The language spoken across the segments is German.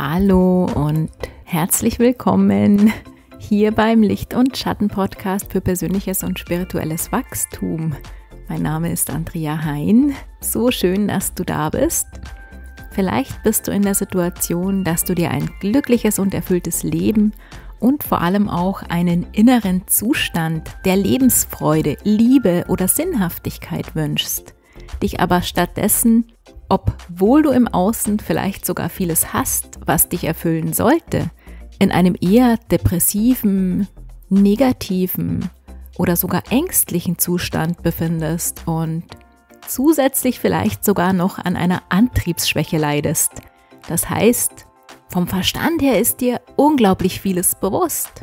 Hallo und herzlich willkommen hier beim Licht- und Schatten-Podcast für persönliches und spirituelles Wachstum. Mein Name ist Andrea Hein. So schön, dass du da bist. Vielleicht bist du in der Situation, dass du dir ein glückliches und erfülltes Leben und vor allem auch einen inneren Zustand der Lebensfreude, Liebe oder Sinnhaftigkeit wünschst, dich aber stattdessen, obwohl du im Außen vielleicht sogar vieles hast, was dich erfüllen sollte, in einem eher depressiven, negativen oder sogar ängstlichen Zustand befindest und zusätzlich vielleicht sogar noch an einer Antriebsschwäche leidest. Das heißt, vom Verstand her ist dir unglaublich vieles bewusst.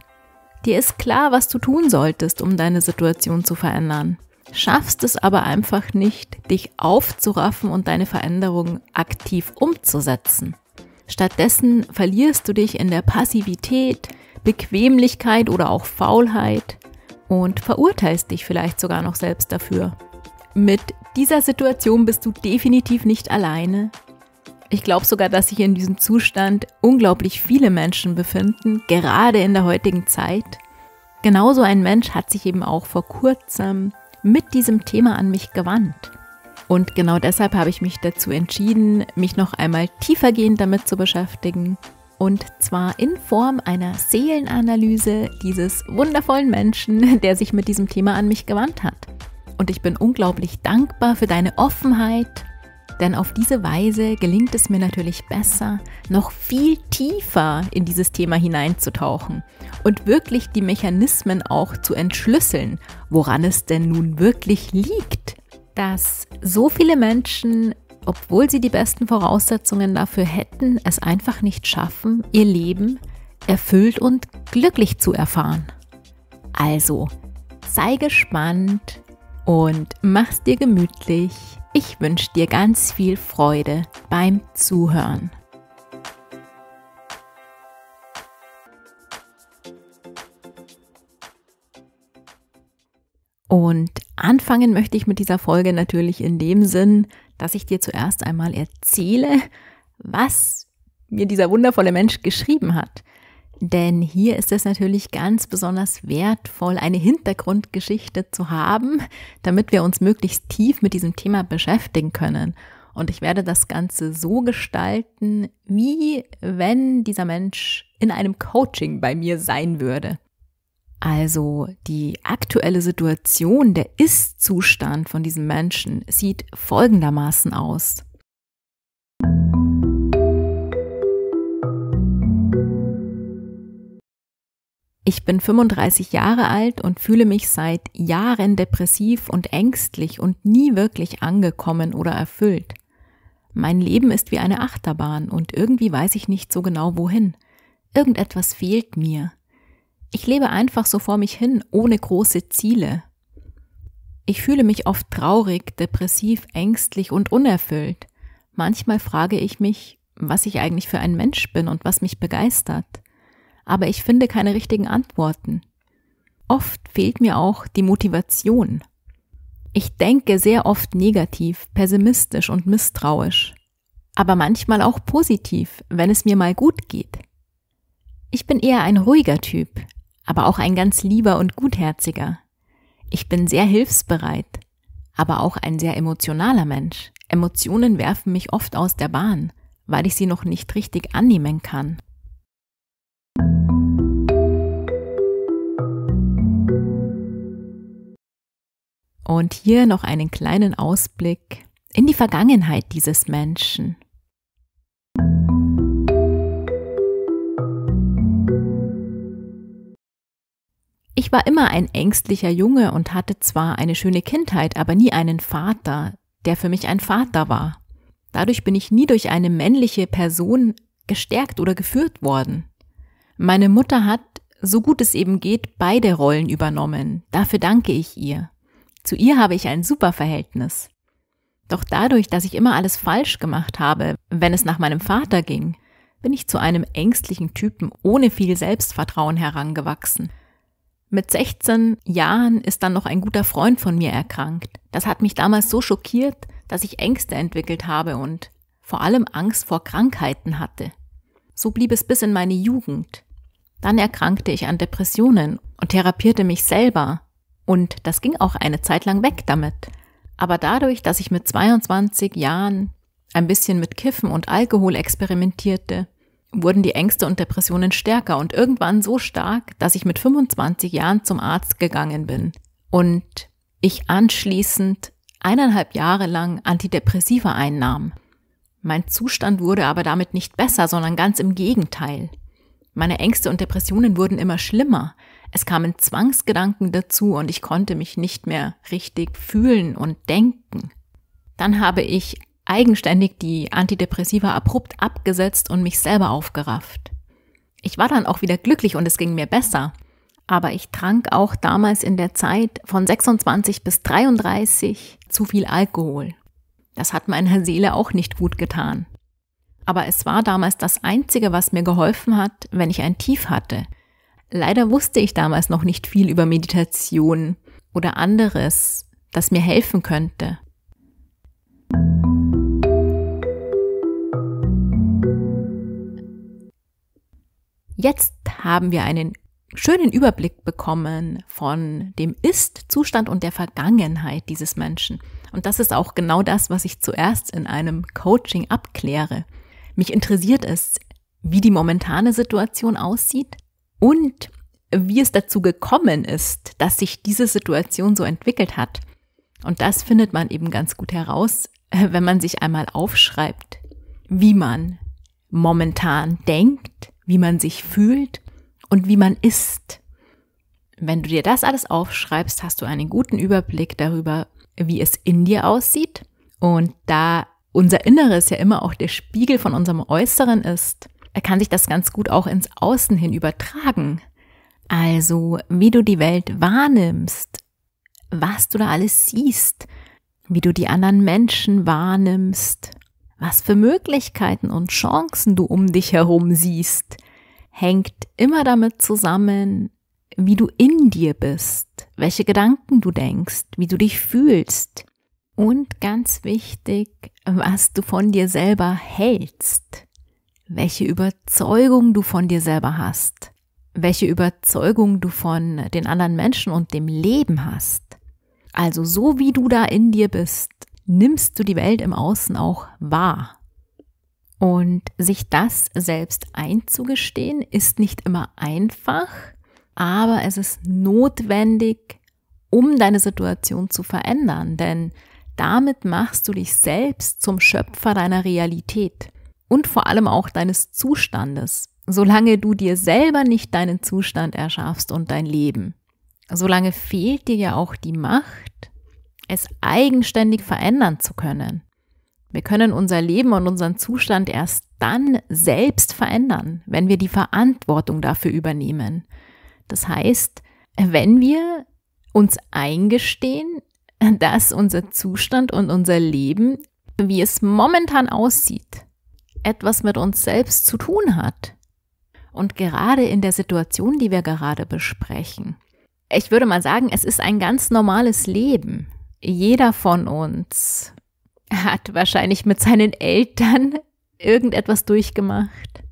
Dir ist klar, was du tun solltest, um deine Situation zu verändern. Schaffst es aber einfach nicht, dich aufzuraffen und deine Veränderung aktiv umzusetzen. Stattdessen verlierst du dich in der Passivität, Bequemlichkeit oder auch Faulheit und verurteilst dich vielleicht sogar noch selbst dafür. Mit dieser Situation bist du definitiv nicht alleine. Ich glaube sogar, dass sich in diesem Zustand unglaublich viele Menschen befinden, gerade in der heutigen Zeit. Genauso ein Mensch hat sich eben auch vor kurzem mit diesem Thema an mich gewandt. Und genau deshalb habe ich mich dazu entschieden, mich noch einmal tiefergehend damit zu beschäftigen. Und zwar in Form einer Seelenanalyse dieses wundervollen Menschen, der sich mit diesem Thema an mich gewandt hat. Und ich bin unglaublich dankbar für deine Offenheit, denn auf diese Weise gelingt es mir natürlich besser, noch viel tiefer in dieses Thema hineinzutauchen und wirklich die Mechanismen auch zu entschlüsseln, woran es denn nun wirklich liegt, dass so viele Menschen, obwohl sie die besten Voraussetzungen dafür hätten, es einfach nicht schaffen, ihr Leben erfüllt und glücklich zu erfahren. Also, sei gespannt und mach's dir gemütlich. Ich wünsche dir ganz viel Freude beim Zuhören. Und anfangen möchte ich mit dieser Folge natürlich in dem Sinn, dass ich dir zuerst einmal erzähle, was mir dieser wundervolle Mensch geschrieben hat. Denn hier ist es natürlich ganz besonders wertvoll, eine Hintergrundgeschichte zu haben, damit wir uns möglichst tief mit diesem Thema beschäftigen können. Und ich werde das Ganze so gestalten, wie wenn dieser Mensch in einem Coaching bei mir sein würde. Also die aktuelle Situation, der Ist-Zustand von diesem Menschen sieht folgendermaßen aus. Ich bin 35 Jahre alt und fühle mich seit Jahren depressiv und ängstlich und nie wirklich angekommen oder erfüllt. Mein Leben ist wie eine Achterbahn und irgendwie weiß ich nicht so genau wohin. Irgendetwas fehlt mir. Ich lebe einfach so vor mich hin, ohne große Ziele. Ich fühle mich oft traurig, depressiv, ängstlich und unerfüllt. Manchmal frage ich mich, was ich eigentlich für ein Mensch bin und was mich begeistert. Aber ich finde keine richtigen Antworten. Oft fehlt mir auch die Motivation. Ich denke sehr oft negativ, pessimistisch und misstrauisch, aber manchmal auch positiv, wenn es mir mal gut geht. Ich bin eher ein ruhiger Typ, aber auch ein ganz lieber und gutherziger. Ich bin sehr hilfsbereit, aber auch ein sehr emotionaler Mensch. Emotionen werfen mich oft aus der Bahn, weil ich sie noch nicht richtig annehmen kann. Und hier noch einen kleinen Ausblick in die Vergangenheit dieses Menschen. Ich war immer ein ängstlicher Junge und hatte zwar eine schöne Kindheit, aber nie einen Vater, der für mich ein Vater war. Dadurch bin ich nie durch eine männliche Person gestärkt oder geführt worden. Meine Mutter hat, so gut es eben geht, beide Rollen übernommen. Dafür danke ich ihr. Zu ihr habe ich ein super Verhältnis. Doch dadurch, dass ich immer alles falsch gemacht habe, wenn es nach meinem Vater ging, bin ich zu einem ängstlichen Typen ohne viel Selbstvertrauen herangewachsen. Mit 16 Jahren ist dann noch ein guter Freund von mir erkrankt. Das hat mich damals so schockiert, dass ich Ängste entwickelt habe und vor allem Angst vor Krankheiten hatte. So blieb es bis in meine Jugend. Dann erkrankte ich an Depressionen und therapierte mich selber. Und das ging auch eine Zeit lang weg damit. Aber dadurch, dass ich mit 22 Jahren ein bisschen mit Kiffen und Alkohol experimentierte, wurden die Ängste und Depressionen stärker und irgendwann so stark, dass ich mit 25 Jahren zum Arzt gegangen bin und ich anschließend 1,5 Jahre lang Antidepressiva einnahm. Mein Zustand wurde aber damit nicht besser, sondern ganz im Gegenteil. Meine Ängste und Depressionen wurden immer schlimmer. Es kamen Zwangsgedanken dazu und ich konnte mich nicht mehr richtig fühlen und denken. Dann habe ich eigenständig die Antidepressiva abrupt abgesetzt und mich selber aufgerafft. Ich war dann auch wieder glücklich und es ging mir besser. Aber ich trank auch damals in der Zeit von 26 bis 33 zu viel Alkohol. Das hat meiner Seele auch nicht gut getan. Aber es war damals das Einzige, was mir geholfen hat, wenn ich ein Tief hatte. Leider wusste ich damals noch nicht viel über Meditation oder anderes, das mir helfen könnte. Jetzt haben wir einen schönen Überblick bekommen von dem Ist-Zustand und der Vergangenheit dieses Menschen. Und das ist auch genau das, was ich zuerst in einem Coaching abkläre. Mich interessiert es, wie die momentane Situation aussieht und wie es dazu gekommen ist, dass sich diese Situation so entwickelt hat. Und das findet man eben ganz gut heraus, wenn man sich einmal aufschreibt, wie man momentan denkt, wie man sich fühlt und wie man ist. Wenn du dir das alles aufschreibst, hast du einen guten Überblick darüber, wie es in dir aussieht. Und da unser Inneres ja immer auch der Spiegel von unserem Äußeren ist, kann sich das ganz gut auch ins Außen hin übertragen. Also, wie du die Welt wahrnimmst, was du da alles siehst, wie du die anderen Menschen wahrnimmst, was für Möglichkeiten und Chancen du um dich herum siehst, hängt immer damit zusammen, wie du in dir bist, welche Gedanken du denkst, wie du dich fühlst und ganz wichtig, was du von dir selber hältst, welche Überzeugung du von dir selber hast, welche Überzeugung du von den anderen Menschen und dem Leben hast. Also so wie du da in dir bist, nimmst du die Welt im Außen auch wahr. Und sich das selbst einzugestehen, ist nicht immer einfach, aber es ist notwendig, um deine Situation zu verändern, denn damit machst du dich selbst zum Schöpfer deiner Realität und vor allem auch deines Zustandes, solange du dir selber nicht deinen Zustand erschaffst und dein Leben. Solange fehlt dir ja auch die Macht, es eigenständig verändern zu können. Wir können unser Leben und unseren Zustand erst dann selbst verändern, wenn wir die Verantwortung dafür übernehmen. Das heißt, wenn wir uns eingestehen, dass unser Zustand und unser Leben, wie es momentan aussieht, etwas mit uns selbst zu tun hat. Und gerade in der Situation, die wir gerade besprechen, ich würde mal sagen, es ist ein ganz normales Leben. Jeder von uns hat wahrscheinlich mit seinen Eltern irgendetwas durchgemacht.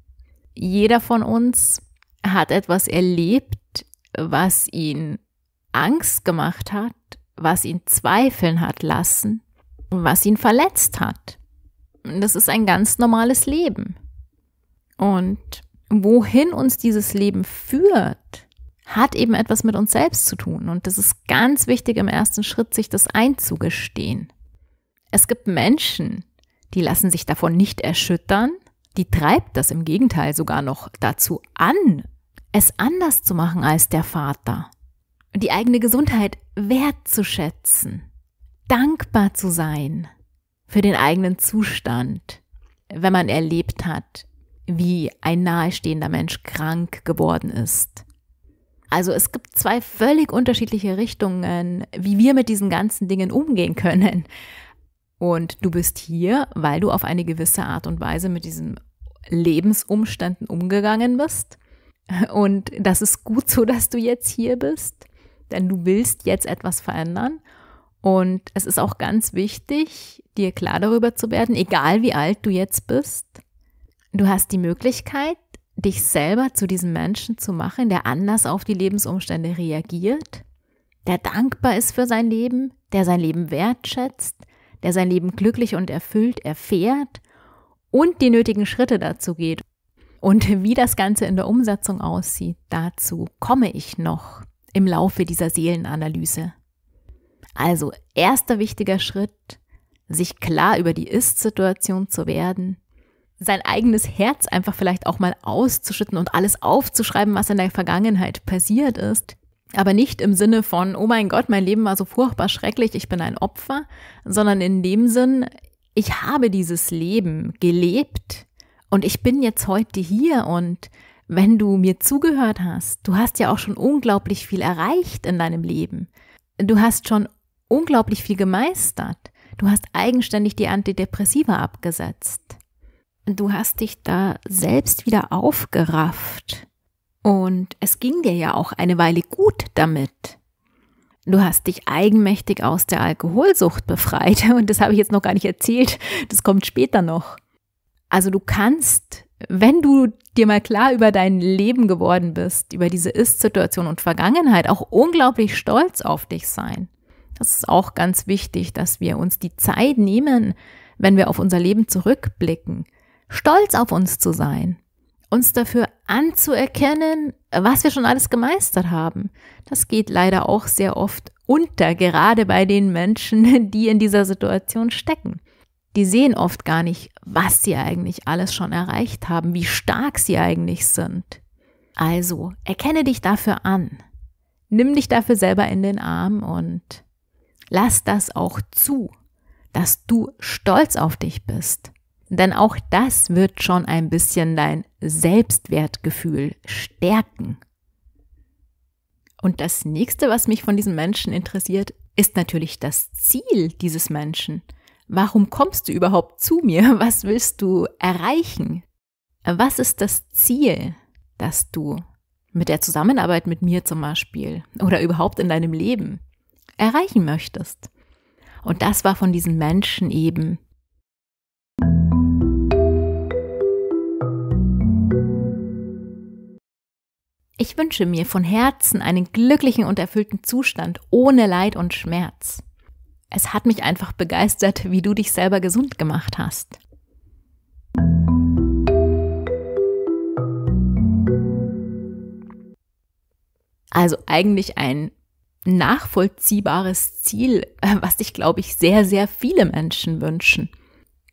Jeder von uns hat etwas erlebt, was ihn Angst gemacht hat, was ihn zweifeln hat lassen, was ihn verletzt hat. Das ist ein ganz normales Leben. Und wohin uns dieses Leben führt, hat eben etwas mit uns selbst zu tun. Und das ist ganz wichtig im ersten Schritt, sich das einzugestehen. Es gibt Menschen, die lassen sich davon nicht erschüttern, die treibt das im Gegenteil sogar noch dazu an, es anders zu machen als der Vater. Die eigene Gesundheit wertzuschätzen, dankbar zu sein für den eigenen Zustand, wenn man erlebt hat, wie ein nahestehender Mensch krank geworden ist. Also es gibt zwei völlig unterschiedliche Richtungen, wie wir mit diesen ganzen Dingen umgehen können. Und du bist hier, weil du auf eine gewisse Art und Weise mit diesen Lebensumständen umgegangen bist. Und das ist gut so, dass du jetzt hier bist, denn du willst jetzt etwas verändern. Und es ist auch ganz wichtig, dir klar darüber zu werden, egal wie alt du jetzt bist, Du hast die Möglichkeit, dich selber zu diesem Menschen zu machen, der anders auf die Lebensumstände reagiert, der dankbar ist für sein Leben, der sein Leben wertschätzt, der sein Leben glücklich und erfüllt erfährt und die nötigen Schritte dazu geht. Und wie das Ganze in der Umsetzung aussieht, dazu komme ich noch im Laufe dieser Seelenanalyse. Also erster wichtiger Schritt, sich klar über die Ist-Situation zu werden, sein eigenes Herz einfach vielleicht auch mal auszuschütten und alles aufzuschreiben, was in der Vergangenheit passiert ist. Aber nicht im Sinne von, oh mein Gott, mein Leben war so furchtbar schrecklich, ich bin ein Opfer, sondern in dem Sinn, ich habe dieses Leben gelebt und ich bin jetzt heute hier und wenn du mir zugehört hast, du hast ja auch schon unglaublich viel erreicht in deinem Leben. Du hast schon unglaublich viel gemeistert. Du hast eigenständig die Antidepressiva abgesetzt. Du hast dich da selbst wieder aufgerafft. Und es ging dir ja auch eine Weile gut damit. Du hast dich eigenmächtig aus der Alkoholsucht befreit. Und das habe ich jetzt noch gar nicht erzählt. Das kommt später noch. Also du kannst, wenn du dir mal klar über dein Leben geworden bist, über diese Ist-Situation und Vergangenheit, auch unglaublich stolz auf dich sein. Das ist auch ganz wichtig, dass wir uns die Zeit nehmen, wenn wir auf unser Leben zurückblicken, stolz auf uns zu sein. Uns dafür anzuerkennen, was wir schon alles gemeistert haben. Das geht leider auch sehr oft unter, gerade bei den Menschen, die in dieser Situation stecken. Die sehen oft gar nicht, was sie eigentlich alles schon erreicht haben, wie stark sie eigentlich sind. Also, erkenne dich dafür an. Nimm dich dafür selber in den Arm und lass das auch zu, dass du stolz auf dich bist. Denn auch das wird schon ein bisschen dein Selbstwertgefühl stärken. Und das nächste, was mich von diesem Menschen interessiert, ist natürlich das Ziel dieses Menschen. Warum kommst du überhaupt zu mir? Was willst du erreichen? Was ist das Ziel, das du mit der Zusammenarbeit mit mir zum Beispiel oder überhaupt in deinem Leben erreichen möchtest? Und das war von diesem Menschen eben ich wünsche mir von Herzen einen glücklichen und erfüllten Zustand ohne Leid und Schmerz. Es hat mich einfach begeistert, wie du dich selber gesund gemacht hast. Also eigentlich ein nachvollziehbares Ziel, was sich, glaube ich, sehr, sehr viele Menschen wünschen.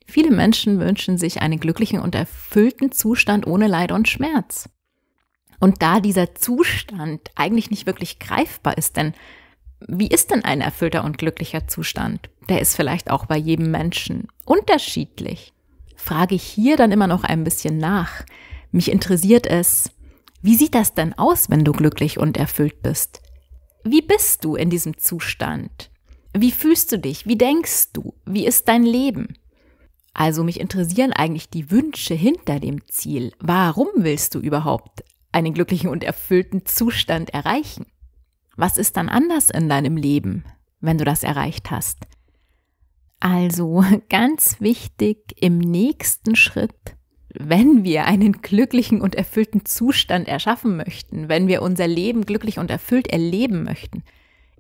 Viele Menschen wünschen sich einen glücklichen und erfüllten Zustand ohne Leid und Schmerz. Und da dieser Zustand eigentlich nicht wirklich greifbar ist, denn wie ist denn ein erfüllter und glücklicher Zustand? Der ist vielleicht auch bei jedem Menschen unterschiedlich. Frage ich hier dann immer noch ein bisschen nach. Mich interessiert es, wie sieht das denn aus, wenn du glücklich und erfüllt bist? Wie bist du in diesem Zustand? Wie fühlst du dich? Wie denkst du? Wie ist dein Leben? Also mich interessieren eigentlich die Wünsche hinter dem Ziel. Warum willst du überhaupt einen glücklichen und erfüllten Zustand erreichen? Was ist dann anders in deinem Leben, wenn du das erreicht hast? Also ganz wichtig im nächsten Schritt, wenn wir einen glücklichen und erfüllten Zustand erschaffen möchten, wenn wir unser Leben glücklich und erfüllt erleben möchten,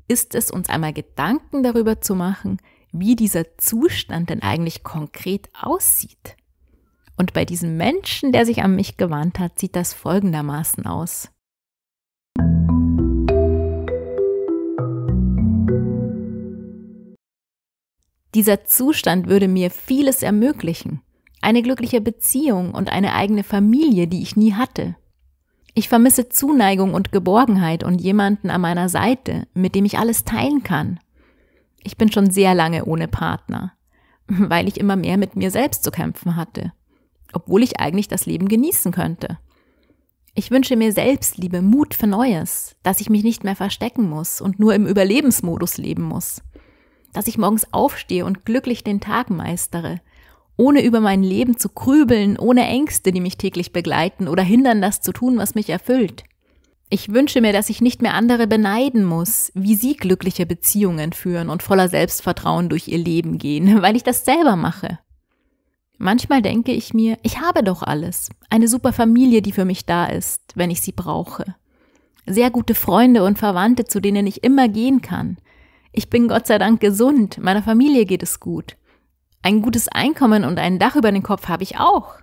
ist es uns einmal Gedanken darüber zu machen, wie dieser Zustand denn eigentlich konkret aussieht. Und bei diesem Menschen, der sich an mich gewandt hat, sieht das folgendermaßen aus. Dieser Zustand würde mir vieles ermöglichen. Eine glückliche Beziehung und eine eigene Familie, die ich nie hatte. Ich vermisse Zuneigung und Geborgenheit und jemanden an meiner Seite, mit dem ich alles teilen kann. Ich bin schon sehr lange ohne Partner, weil ich immer mehr mit mir selbst zu kämpfen hatte. Obwohl ich eigentlich das Leben genießen könnte. Ich wünsche mir Selbstliebe, Mut für Neues, dass ich mich nicht mehr verstecken muss und nur im Überlebensmodus leben muss. Dass ich morgens aufstehe und glücklich den Tag meistere, ohne über mein Leben zu grübeln, ohne Ängste, die mich täglich begleiten oder hindern, das zu tun, was mich erfüllt. Ich wünsche mir, dass ich nicht mehr andere beneiden muss, wie sie glückliche Beziehungen führen und voller Selbstvertrauen durch ihr Leben gehen, weil ich das selber mache. Manchmal denke ich mir, ich habe doch alles. Eine super Familie, die für mich da ist, wenn ich sie brauche. Sehr gute Freunde und Verwandte, zu denen ich immer gehen kann. Ich bin Gott sei Dank gesund, meiner Familie geht es gut. Ein gutes Einkommen und ein Dach über den Kopf habe ich auch.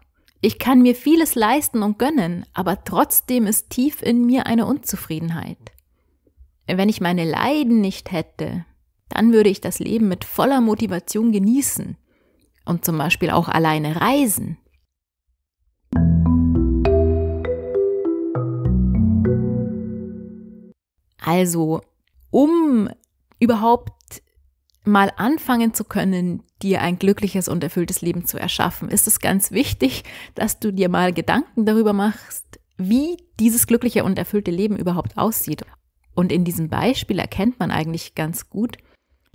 Ich kann mir vieles leisten und gönnen, aber trotzdem ist tief in mir eine Unzufriedenheit. Wenn ich meine Leiden nicht hätte, dann würde ich das Leben mit voller Motivation genießen und zum Beispiel auch alleine reisen. Also, um überhaupt mal anfangen zu können, dir ein glückliches und erfülltes Leben zu erschaffen, ist es ganz wichtig, dass du dir mal Gedanken darüber machst, wie dieses glückliche und erfüllte Leben überhaupt aussieht. Und in diesem Beispiel erkennt man eigentlich ganz gut,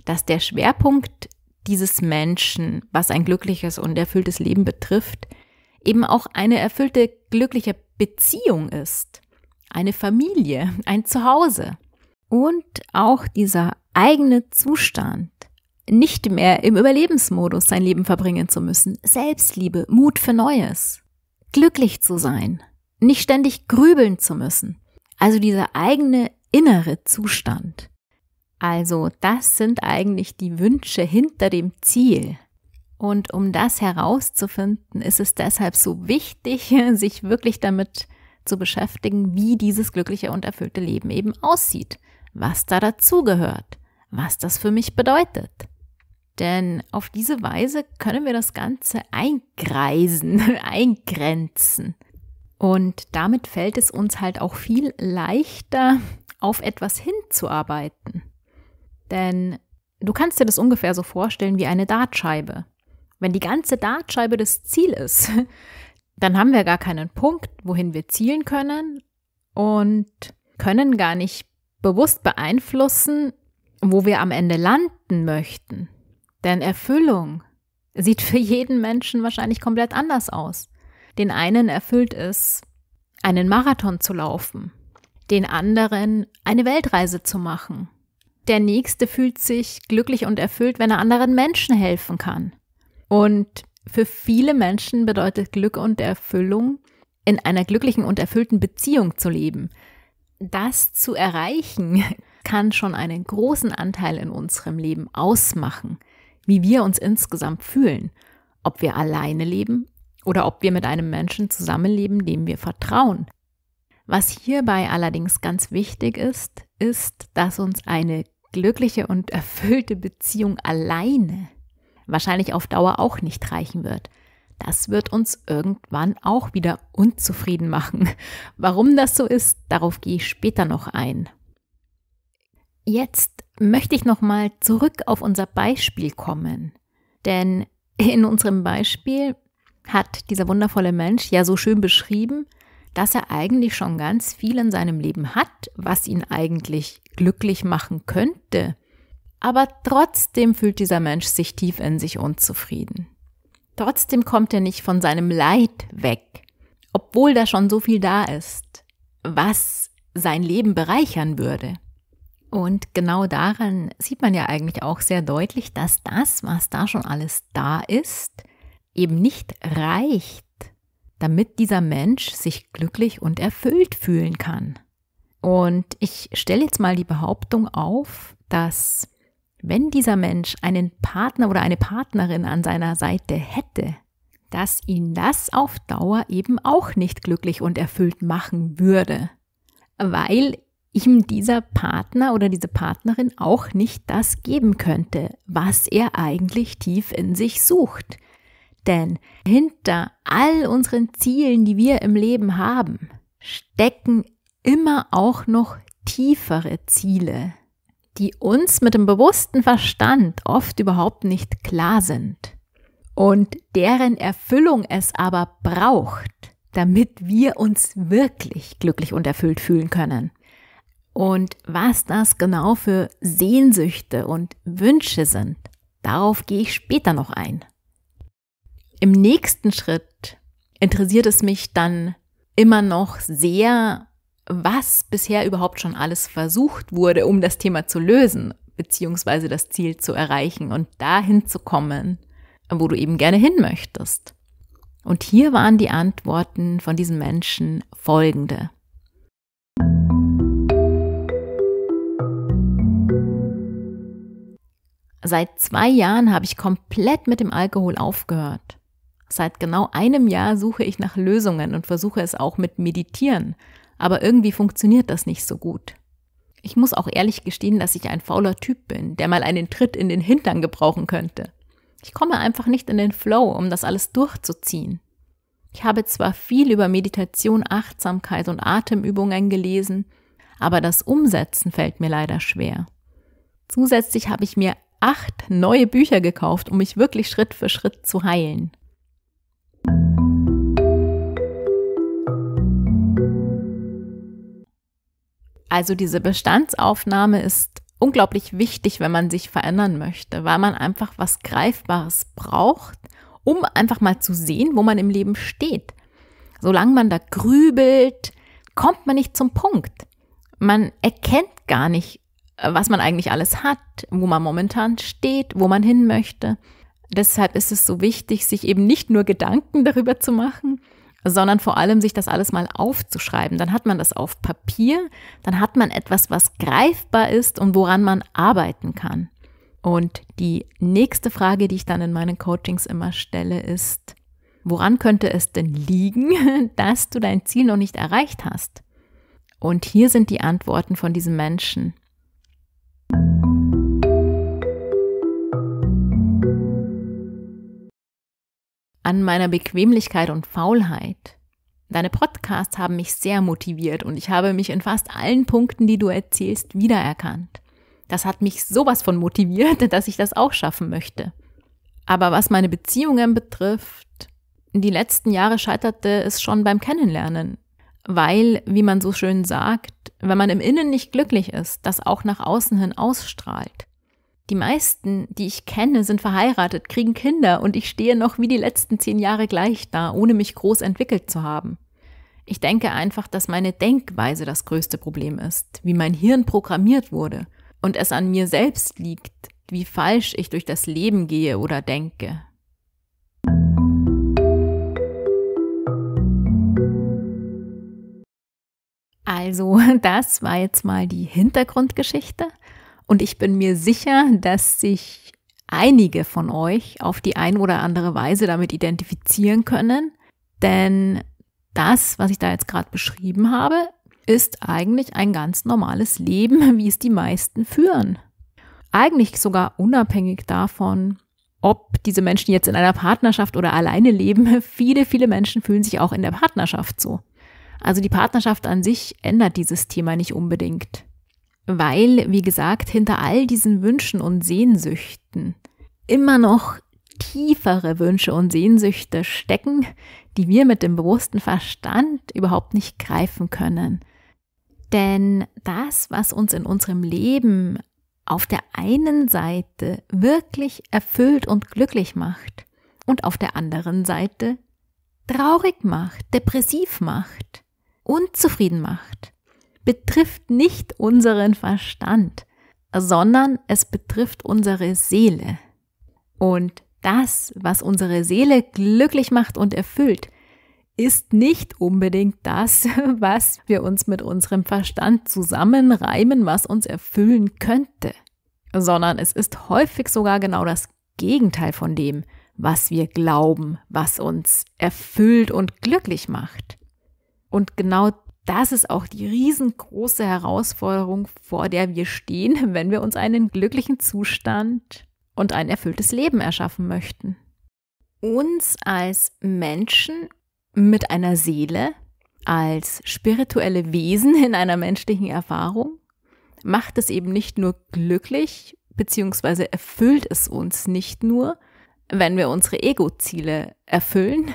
dass der Schwerpunkt dieses Menschen, was ein glückliches und erfülltes Leben betrifft, eben auch eine erfüllte, glückliche Beziehung ist, eine Familie, ein Zuhause. Und auch dieser eigene Zustand, nicht mehr im Überlebensmodus sein Leben verbringen zu müssen, Selbstliebe, Mut für Neues, glücklich zu sein, nicht ständig grübeln zu müssen, also dieser eigene innere Zustand. Also das sind eigentlich die Wünsche hinter dem Ziel. Und um das herauszufinden, ist es deshalb so wichtig, sich wirklich damit zu beschäftigen, wie dieses glückliche und erfüllte Leben eben aussieht. Was da dazugehört, was das für mich bedeutet. Denn auf diese Weise können wir das Ganze einkreisen, eingrenzen. Und damit fällt es uns halt auch viel leichter, auf etwas hinzuarbeiten. Denn du kannst dir das ungefähr so vorstellen wie eine Dartscheibe. Wenn die ganze Dartscheibe das Ziel ist, dann haben wir gar keinen Punkt, wohin wir zielen können und können gar nicht bewusst beeinflussen, wo wir am Ende landen möchten. Denn Erfüllung sieht für jeden Menschen wahrscheinlich komplett anders aus. Den einen erfüllt es, einen Marathon zu laufen, den anderen eine Weltreise zu machen. Der Nächste fühlt sich glücklich und erfüllt, wenn er anderen Menschen helfen kann. Und für viele Menschen bedeutet Glück und Erfüllung, in einer glücklichen und erfüllten Beziehung zu leben. Das zu erreichen, kann schon einen großen Anteil in unserem Leben ausmachen, wie wir uns insgesamt fühlen, ob wir alleine leben oder ob wir mit einem Menschen zusammenleben, dem wir vertrauen. Was hierbei allerdings ganz wichtig ist, ist, dass uns eine glückliche und erfüllte Beziehung alleine wahrscheinlich auf Dauer auch nicht reichen wird. Das wird uns irgendwann auch wieder unzufrieden machen. Warum das so ist, darauf gehe ich später noch ein. Jetzt möchte ich nochmal zurück auf unser Beispiel kommen. Denn in unserem Beispiel hat dieser wundervolle Mensch ja so schön beschrieben, dass er eigentlich schon ganz viel in seinem Leben hat, was ihn eigentlich glücklich machen könnte. Aber trotzdem fühlt dieser Mensch sich tief in sich unzufrieden. Trotzdem kommt er nicht von seinem Leid weg, obwohl da schon so viel da ist, was sein Leben bereichern würde. Und genau daran sieht man ja eigentlich auch sehr deutlich, dass das, was da schon alles da ist, eben nicht reicht, damit dieser Mensch sich glücklich und erfüllt fühlen kann. Und ich stelle jetzt mal die Behauptung auf, dass wenn dieser Mensch einen Partner oder eine Partnerin an seiner Seite hätte, dass ihn das auf Dauer eben auch nicht glücklich und erfüllt machen würde, weil ihm dieser Partner oder diese Partnerin auch nicht das geben könnte, was er eigentlich tief in sich sucht. Denn hinter all unseren Zielen, die wir im Leben haben, stecken immer auch noch tiefere Ziele, die uns mit dem bewussten Verstand oft überhaupt nicht klar sind und deren Erfüllung es aber braucht, damit wir uns wirklich glücklich und erfüllt fühlen können. Und was das genau für Sehnsüchte und Wünsche sind, darauf gehe ich später noch ein. Im nächsten Schritt interessiert es mich dann immer noch sehr, was bisher überhaupt schon alles versucht wurde, um das Thema zu lösen, beziehungsweise das Ziel zu erreichen und dahin zu kommen, wo du eben gerne hin möchtest? Und hier waren die Antworten von diesen Menschen folgende. Seit 2 Jahren habe ich komplett mit dem Alkohol aufgehört. Seit genau 1 Jahr suche ich nach Lösungen und versuche es auch mit Meditieren, aber irgendwie funktioniert das nicht so gut. Ich muss auch ehrlich gestehen, dass ich ein fauler Typ bin, der mal einen Tritt in den Hintern gebrauchen könnte. Ich komme einfach nicht in den Flow, um das alles durchzuziehen. Ich habe zwar viel über Meditation, Achtsamkeit und Atemübungen gelesen, aber das Umsetzen fällt mir leider schwer. Zusätzlich habe ich mir 8 neue Bücher gekauft, um mich wirklich Schritt für Schritt zu heilen. Also diese Bestandsaufnahme ist unglaublich wichtig, wenn man sich verändern möchte, weil man einfach was Greifbares braucht, um einfach mal zu sehen, wo man im Leben steht. Solange man da grübelt, kommt man nicht zum Punkt. Man erkennt gar nicht, was man eigentlich alles hat, wo man momentan steht, wo man hin möchte. Deshalb ist es so wichtig, sich eben nicht nur Gedanken darüber zu machen, sondern vor allem sich das alles mal aufzuschreiben. Dann hat man das auf Papier, dann hat man etwas, was greifbar ist und woran man arbeiten kann. Und die nächste Frage, die ich dann in meinen Coachings immer stelle, ist, woran könnte es denn liegen, dass du dein Ziel noch nicht erreicht hast? Und hier sind die Antworten von diesem Menschen. An meiner Bequemlichkeit und Faulheit. Deine Podcasts haben mich sehr motiviert und ich habe mich in fast allen Punkten, die du erzählst, wiedererkannt. Das hat mich sowas von motiviert, dass ich das auch schaffen möchte. Aber was meine Beziehungen betrifft, die letzten Jahre scheiterte es schon beim Kennenlernen. Weil, wie man so schön sagt, wenn man im Innen nicht glücklich ist, das auch nach außen hin ausstrahlt. Die meisten, die ich kenne, sind verheiratet, kriegen Kinder und ich stehe noch wie die letzten 10 Jahre gleich da, ohne mich groß entwickelt zu haben. Ich denke einfach, dass meine Denkweise das größte Problem ist, wie mein Hirn programmiert wurde und es an mir selbst liegt, wie falsch ich durch das Leben gehe oder denke. Also, das war jetzt mal die Hintergrundgeschichte. Und ich bin mir sicher, dass sich einige von euch auf die ein oder andere Weise damit identifizieren können. Denn das, was ich da jetzt gerade beschrieben habe, ist eigentlich ein ganz normales Leben, wie es die meisten führen. Eigentlich sogar unabhängig davon, ob diese Menschen jetzt in einer Partnerschaft oder alleine leben. Viele, viele Menschen fühlen sich auch in der Partnerschaft so. Also die Partnerschaft an sich ändert dieses Thema nicht unbedingt. Weil, wie gesagt, hinter all diesen Wünschen und Sehnsüchten immer noch tiefere Wünsche und Sehnsüchte stecken, die wir mit dem bewussten Verstand überhaupt nicht greifen können. Denn das, was uns in unserem Leben auf der einen Seite wirklich erfüllt und glücklich macht und auf der anderen Seite traurig macht, depressiv macht, unzufrieden macht, betrifft nicht unseren Verstand, sondern es betrifft unsere Seele. Und das, was unsere Seele glücklich macht und erfüllt, ist nicht unbedingt das, was wir uns mit unserem Verstand zusammenreimen, was uns erfüllen könnte, sondern es ist häufig sogar genau das Gegenteil von dem, was wir glauben, was uns erfüllt und glücklich macht. Und genau das ist auch die riesengroße Herausforderung, vor der wir stehen, wenn wir uns einen glücklichen Zustand und ein erfülltes Leben erschaffen möchten. Uns als Menschen mit einer Seele, als spirituelle Wesen in einer menschlichen Erfahrung, macht es eben nicht nur glücklich, beziehungsweise erfüllt es uns nicht nur, wenn wir unsere Ego-Ziele erfüllen.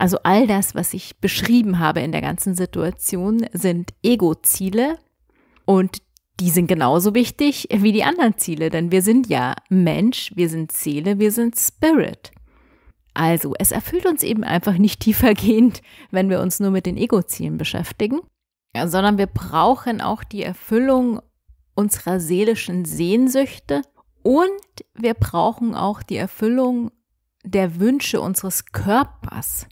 Also all das, was ich beschrieben habe in der ganzen Situation, sind Ego-Ziele und die sind genauso wichtig wie die anderen Ziele, denn wir sind ja Mensch, wir sind Seele, wir sind Spirit. Also es erfüllt uns eben einfach nicht tiefergehend, wenn wir uns nur mit den Ego-Zielen beschäftigen, sondern wir brauchen auch die Erfüllung unserer seelischen Sehnsüchte und wir brauchen auch die Erfüllung der Wünsche unseres Körpers.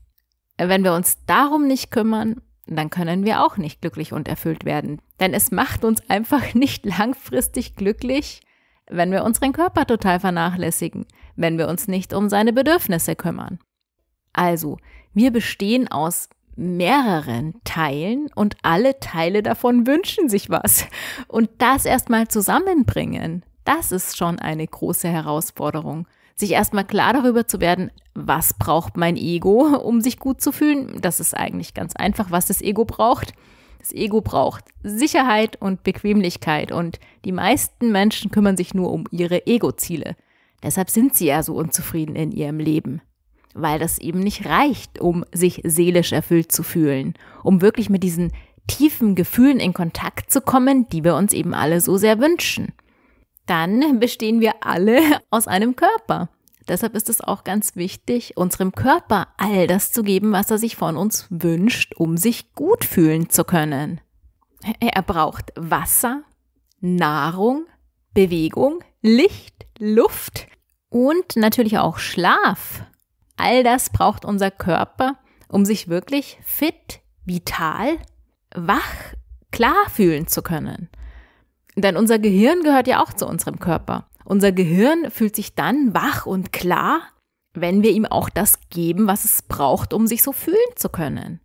Wenn wir uns darum nicht kümmern, dann können wir auch nicht glücklich und erfüllt werden. Denn es macht uns einfach nicht langfristig glücklich, wenn wir unseren Körper total vernachlässigen, wenn wir uns nicht um seine Bedürfnisse kümmern. Also, wir bestehen aus mehreren Teilen und alle Teile davon wünschen sich was. Und das erstmal zusammenbringen, das ist schon eine große Herausforderung. Sich erstmal klar darüber zu werden, was braucht mein Ego, um sich gut zu fühlen. Das ist eigentlich ganz einfach, was das Ego braucht. Das Ego braucht Sicherheit und Bequemlichkeit und die meisten Menschen kümmern sich nur um ihre Ego-Ziele. Deshalb sind sie ja so unzufrieden in ihrem Leben, weil das eben nicht reicht, um sich seelisch erfüllt zu fühlen, um wirklich mit diesen tiefen Gefühlen in Kontakt zu kommen, die wir uns eben alle so sehr wünschen. Dann bestehen wir alle aus einem Körper. Deshalb ist es auch ganz wichtig, unserem Körper all das zu geben, was er sich von uns wünscht, um sich gut fühlen zu können. Er braucht Wasser, Nahrung, Bewegung, Licht, Luft und natürlich auch Schlaf. All das braucht unser Körper, um sich wirklich fit, vital, wach, klar fühlen zu können. Denn unser Gehirn gehört ja auch zu unserem Körper. Unser Gehirn fühlt sich dann wach und klar, wenn wir ihm auch das geben, was es braucht, um sich so fühlen zu können.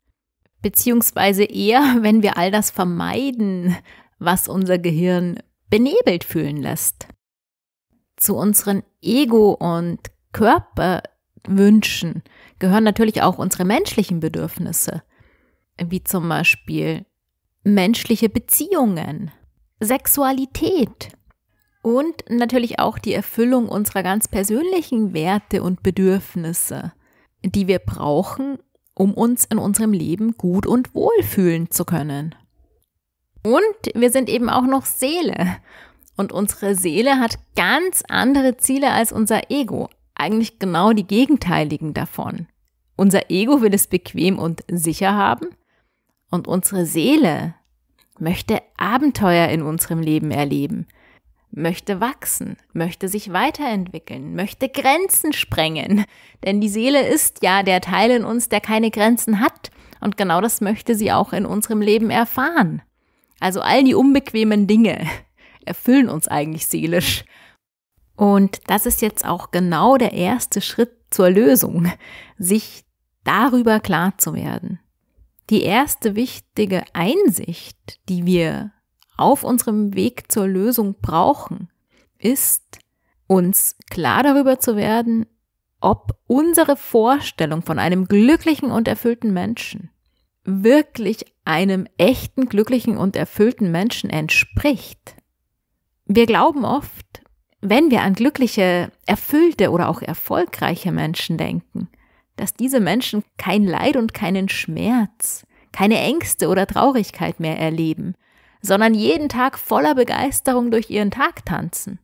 Beziehungsweise eher, wenn wir all das vermeiden, was unser Gehirn benebelt fühlen lässt. Zu unseren Ego- und Körperwünschen gehören natürlich auch unsere menschlichen Bedürfnisse, wie zum Beispiel menschliche Beziehungen, Sexualität und natürlich auch die Erfüllung unserer ganz persönlichen Werte und Bedürfnisse, die wir brauchen, um uns in unserem Leben gut und wohl fühlen zu können. Und wir sind eben auch noch Seele. Und unsere Seele hat ganz andere Ziele als unser Ego. Eigentlich genau die gegenteiligen davon. Unser Ego will es bequem und sicher haben. Und unsere Seele möchte Abenteuer in unserem Leben erleben, möchte wachsen, möchte sich weiterentwickeln, möchte Grenzen sprengen. Denn die Seele ist ja der Teil in uns, der keine Grenzen hat. Und genau das möchte sie auch in unserem Leben erfahren. Also all die unbequemen Dinge erfüllen uns eigentlich seelisch. Und das ist jetzt auch genau der erste Schritt zur Lösung, sich darüber klar zu werden. Die erste wichtige Einsicht, die wir auf unserem Weg zur Lösung brauchen, ist, uns klar darüber zu werden, ob unsere Vorstellung von einem glücklichen und erfüllten Menschen wirklich einem echten, glücklichen und erfüllten Menschen entspricht. Wir glauben oft, wenn wir an glückliche, erfüllte oder auch erfolgreiche Menschen denken, dass diese Menschen kein Leid und keinen Schmerz, keine Ängste oder Traurigkeit mehr erleben, sondern jeden Tag voller Begeisterung durch ihren Tag tanzen.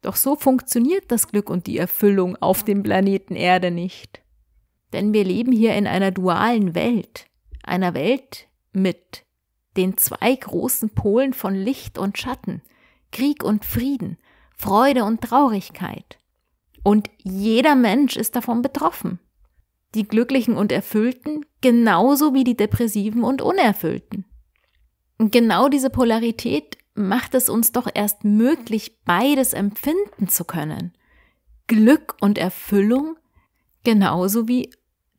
Doch so funktioniert das Glück und die Erfüllung auf dem Planeten Erde nicht. Denn wir leben hier in einer dualen Welt, einer Welt mit den zwei großen Polen von Licht und Schatten, Krieg und Frieden, Freude und Traurigkeit. Und jeder Mensch ist davon betroffen. Die Glücklichen und Erfüllten genauso wie die Depressiven und Unerfüllten. Genau diese Polarität macht es uns doch erst möglich, beides empfinden zu können. Glück und Erfüllung genauso wie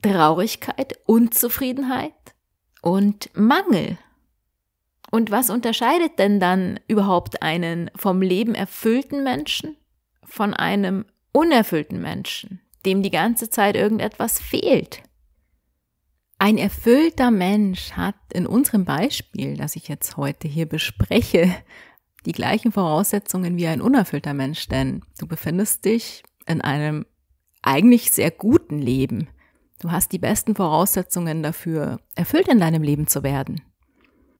Traurigkeit, Unzufriedenheit und Mangel. Und was unterscheidet denn dann überhaupt einen vom Leben erfüllten Menschen von einem unerfüllten Menschen, dem die ganze Zeit irgendetwas fehlt? Ein erfüllter Mensch hat in unserem Beispiel, das ich jetzt heute hier bespreche, die gleichen Voraussetzungen wie ein unerfüllter Mensch, denn du befindest dich in einem eigentlich sehr guten Leben. Du hast die besten Voraussetzungen dafür, erfüllt in deinem Leben zu werden.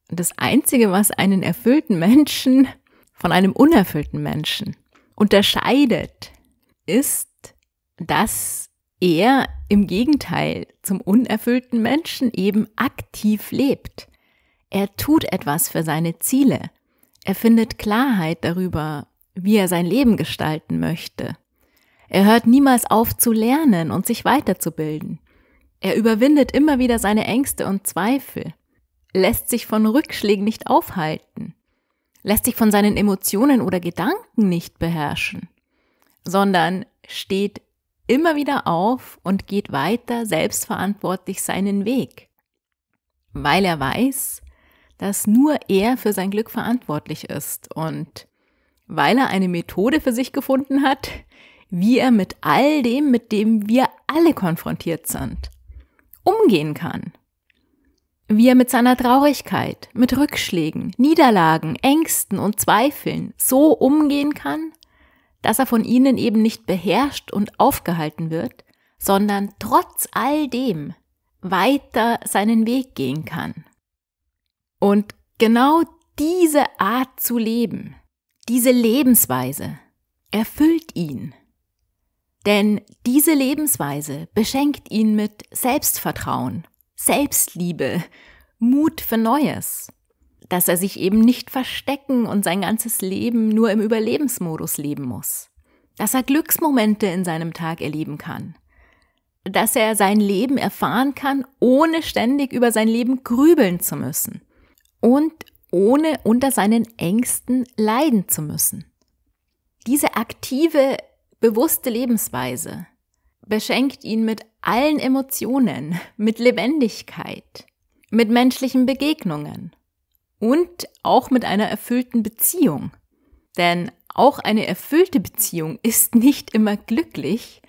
Das Einzige, was einen erfüllten Menschen von einem unerfüllten Menschen unterscheidet, ist, dass er im Gegenteil zum unerfüllten Menschen eben aktiv lebt. Er tut etwas für seine Ziele. Er findet Klarheit darüber, wie er sein Leben gestalten möchte. Er hört niemals auf zu lernen und sich weiterzubilden. Er überwindet immer wieder seine Ängste und Zweifel, lässt sich von Rückschlägen nicht aufhalten, lässt sich von seinen Emotionen oder Gedanken nicht beherrschen, sondern steht immer wieder auf und geht weiter selbstverantwortlich seinen Weg, weil er weiß, dass nur er für sein Glück verantwortlich ist und weil er eine Methode für sich gefunden hat, wie er mit all dem, mit dem wir alle konfrontiert sind, umgehen kann. Wie er mit seiner Traurigkeit, mit Rückschlägen, Niederlagen, Ängsten und Zweifeln so umgehen kann, dass er von ihnen eben nicht beherrscht und aufgehalten wird, sondern trotz all dem weiter seinen Weg gehen kann. Und genau diese Art zu leben, diese Lebensweise erfüllt ihn. Denn diese Lebensweise beschenkt ihn mit Selbstvertrauen, Selbstliebe, Mut für Neues, dass er sich eben nicht verstecken und sein ganzes Leben nur im Überlebensmodus leben muss, dass er Glücksmomente in seinem Tag erleben kann, dass er sein Leben erfahren kann, ohne ständig über sein Leben grübeln zu müssen und ohne unter seinen Ängsten leiden zu müssen. Diese aktive, bewusste Lebensweise beschenkt ihn mit allen Emotionen, mit Lebendigkeit, mit menschlichen Begegnungen und auch mit einer erfüllten Beziehung. Denn auch eine erfüllte Beziehung ist nicht immer glücklich,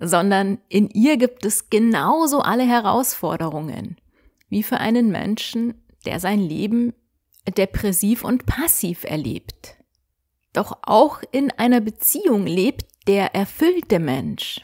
sondern in ihr gibt es genauso alle Herausforderungen wie für einen Menschen, der sein Leben depressiv und passiv erlebt. Doch auch in einer Beziehung lebt der erfüllte Mensch.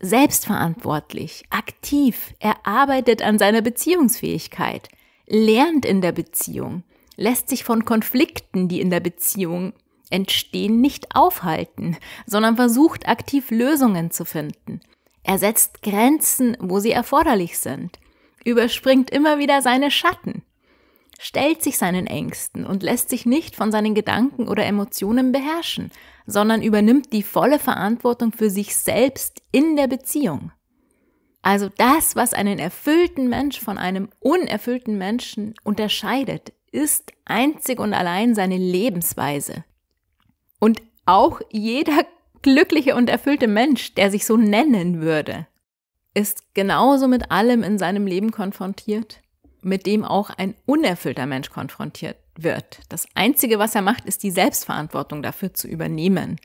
Selbstverantwortlich, aktiv, er arbeitet an seiner Beziehungsfähigkeit, lernt in der Beziehung, lässt sich von Konflikten, die in der Beziehung entstehen, nicht aufhalten, sondern versucht aktiv Lösungen zu finden. Er setzt Grenzen, wo sie erforderlich sind, überspringt immer wieder seine Schatten, stellt sich seinen Ängsten und lässt sich nicht von seinen Gedanken oder Emotionen beherrschen, sondern übernimmt die volle Verantwortung für sich selbst in der Beziehung. Also das, was einen erfüllten Mensch von einem unerfüllten Menschen unterscheidet, ist einzig und allein seine Lebensweise. Und auch jeder glückliche und erfüllte Mensch, der sich so nennen würde, ist genauso mit allem in seinem Leben konfrontiert, mit dem auch ein unerfüllter Mensch konfrontiert wird. Das Einzige, was er macht, ist die Selbstverantwortung dafür zu übernehmen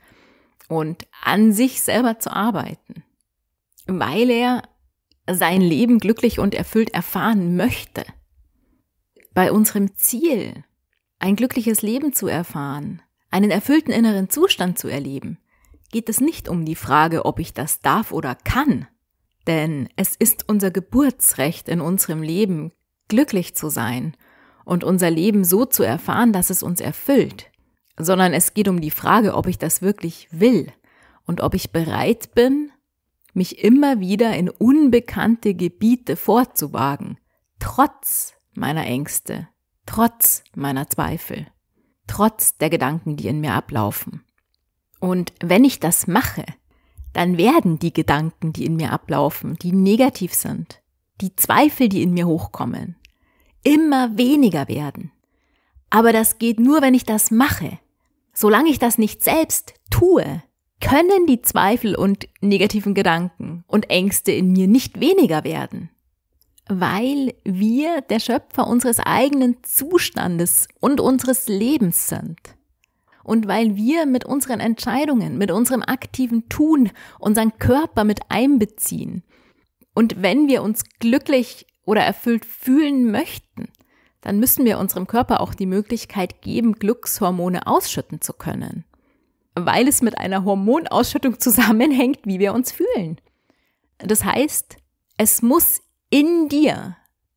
und an sich selber zu arbeiten, weil er sein Leben glücklich und erfüllt erfahren möchte. Bei unserem Ziel, ein glückliches Leben zu erfahren, einen erfüllten inneren Zustand zu erleben, geht es nicht um die Frage, ob ich das darf oder kann, denn es ist unser Geburtsrecht in unserem Leben, glücklich zu sein und unser Leben so zu erfahren, dass es uns erfüllt, sondern es geht um die Frage, ob ich das wirklich will und ob ich bereit bin, mich immer wieder in unbekannte Gebiete vorzuwagen, trotz meiner Ängste, trotz meiner Zweifel, trotz der Gedanken, die in mir ablaufen. Und wenn ich das mache, dann werden die Gedanken, die in mir ablaufen, die negativ sind, die Zweifel, die in mir hochkommen, immer weniger werden. Aber das geht nur, wenn ich das mache. Solange ich das nicht selbst tue, können die Zweifel und negativen Gedanken und Ängste in mir nicht weniger werden. Weil wir der Schöpfer unseres eigenen Zustandes und unseres Lebens sind. Und weil wir mit unseren Entscheidungen, mit unserem aktiven Tun unseren Körper mit einbeziehen. Und wenn wir uns glücklich oder erfüllt fühlen möchten, dann müssen wir unserem Körper auch die Möglichkeit geben, Glückshormone ausschütten zu können, weil es mit einer Hormonausschüttung zusammenhängt, wie wir uns fühlen. Das heißt, es muss in dir,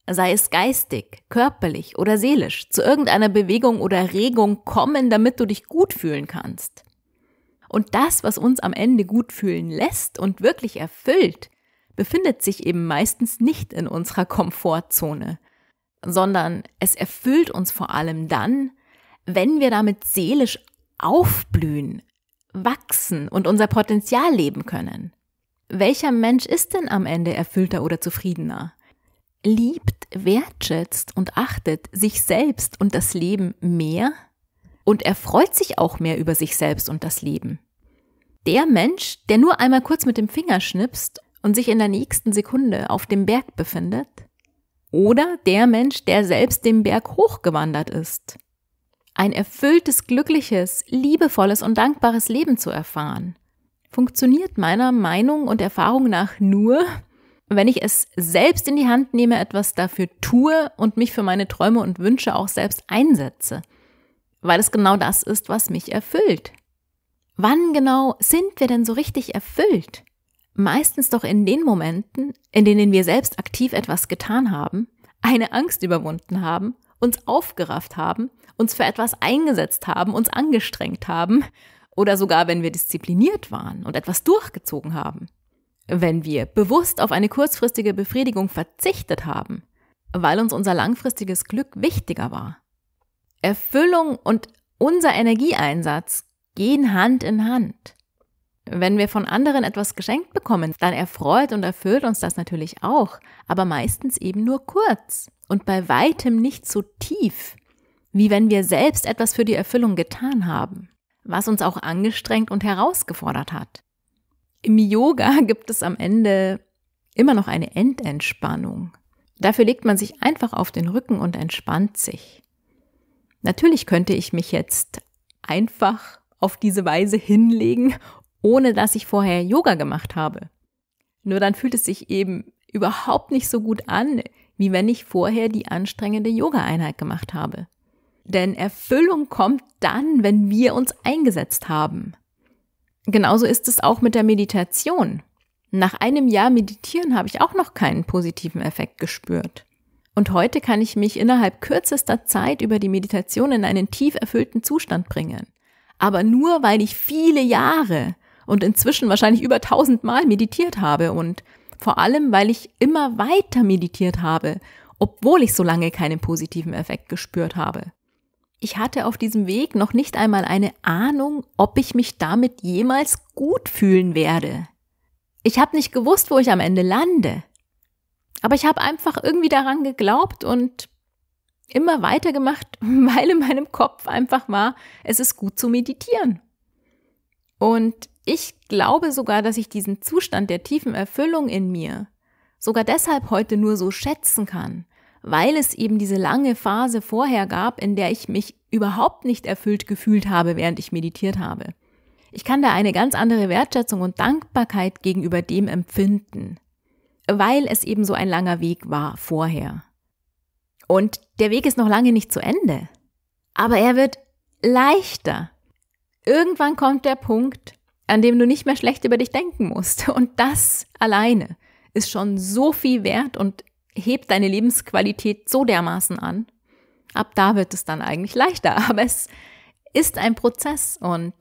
sei es geistig, körperlich oder seelisch, zu irgendeiner Bewegung oder Regung kommen, damit du dich gut fühlen kannst. Und das, was uns am Ende gut fühlen lässt und wirklich erfüllt, befindet sich eben meistens nicht in unserer Komfortzone, sondern es erfüllt uns vor allem dann, wenn wir damit seelisch aufblühen, wachsen und unser Potenzial leben können. Welcher Mensch ist denn am Ende erfüllter oder zufriedener? Liebt, wertschätzt und achtet sich selbst und das Leben mehr und erfreut sich auch mehr über sich selbst und das Leben. Der Mensch, der nur einmal kurz mit dem Finger schnipst und sich in der nächsten Sekunde auf dem Berg befindet, oder der Mensch, der selbst den Berg hochgewandert ist. Ein erfülltes, glückliches, liebevolles und dankbares Leben zu erfahren, funktioniert meiner Meinung und Erfahrung nach nur, wenn ich es selbst in die Hand nehme, etwas dafür tue und mich für meine Träume und Wünsche auch selbst einsetze, weil es genau das ist, was mich erfüllt. Wann genau sind wir denn so richtig erfüllt? Meistens doch in den Momenten, in denen wir selbst aktiv etwas getan haben, eine Angst überwunden haben, uns aufgerafft haben, uns für etwas eingesetzt haben, uns angestrengt haben oder sogar, wenn wir diszipliniert waren und etwas durchgezogen haben. Wenn wir bewusst auf eine kurzfristige Befriedigung verzichtet haben, weil uns unser langfristiges Glück wichtiger war. Erfüllung und unser Energieeinsatz gehen Hand in Hand. Wenn wir von anderen etwas geschenkt bekommen, dann erfreut und erfüllt uns das natürlich auch, aber meistens eben nur kurz und bei weitem nicht so tief, wie wenn wir selbst etwas für die Erfüllung getan haben, was uns auch angestrengt und herausgefordert hat. Im Yoga gibt es am Ende immer noch eine Endentspannung. Dafür legt man sich einfach auf den Rücken und entspannt sich. Natürlich könnte ich mich jetzt einfach auf diese Weise hinlegen, ohne dass ich vorher Yoga gemacht habe. Nur dann fühlt es sich eben überhaupt nicht so gut an, wie wenn ich vorher die anstrengende Yoga-Einheit gemacht habe. Denn Erfüllung kommt dann, wenn wir uns eingesetzt haben. Genauso ist es auch mit der Meditation. Nach einem Jahr meditieren habe ich auch noch keinen positiven Effekt gespürt. Und heute kann ich mich innerhalb kürzester Zeit über die Meditation in einen tief erfüllten Zustand bringen. Aber nur, weil ich viele Jahre und inzwischen wahrscheinlich über 1000 Mal meditiert habe und vor allem, weil ich immer weiter meditiert habe, obwohl ich so lange keinen positiven Effekt gespürt habe. Ich hatte auf diesem Weg noch nicht einmal eine Ahnung, ob ich mich damit jemals gut fühlen werde. Ich habe nicht gewusst, wo ich am Ende lande. Aber ich habe einfach irgendwie daran geglaubt und immer weitergemacht, weil in meinem Kopf einfach war, es ist gut zu meditieren. Und ich glaube sogar, dass ich diesen Zustand der tiefen Erfüllung in mir sogar deshalb heute nur so schätzen kann, weil es eben diese lange Phase vorher gab, in der ich mich überhaupt nicht erfüllt gefühlt habe, während ich meditiert habe. Ich kann da eine ganz andere Wertschätzung und Dankbarkeit gegenüber dem empfinden, weil es eben so ein langer Weg war vorher. Und der Weg ist noch lange nicht zu Ende, aber er wird leichter. Irgendwann kommt der Punkt, an dem du nicht mehr schlecht über dich denken musst. Und das alleine ist schon so viel wert und hebt deine Lebensqualität so dermaßen an. Ab da wird es dann eigentlich leichter, aber es ist ein Prozess und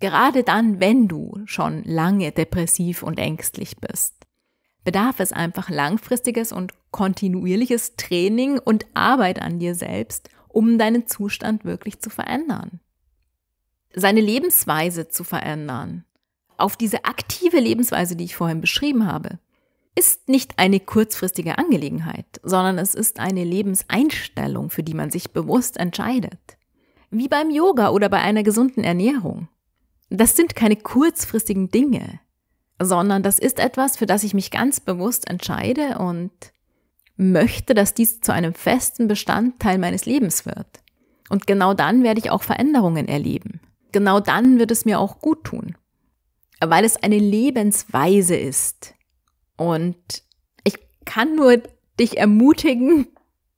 gerade dann, wenn du schon lange depressiv und ängstlich bist, bedarf es einfach langfristiges und kontinuierliches Training und Arbeit an dir selbst, um deinen Zustand wirklich zu verändern. Seine Lebensweise zu verändern, auf diese aktive Lebensweise, die ich vorhin beschrieben habe, ist nicht eine kurzfristige Angelegenheit, sondern es ist eine Lebenseinstellung, für die man sich bewusst entscheidet. Wie beim Yoga oder bei einer gesunden Ernährung. Das sind keine kurzfristigen Dinge, sondern das ist etwas, für das ich mich ganz bewusst entscheide und möchte, dass dies zu einem festen Bestandteil meines Lebens wird. Und genau dann werde ich auch Veränderungen erleben. Genau dann wird es mir auch gut tun, weil es eine Lebensweise ist. Und ich kann nur dich ermutigen,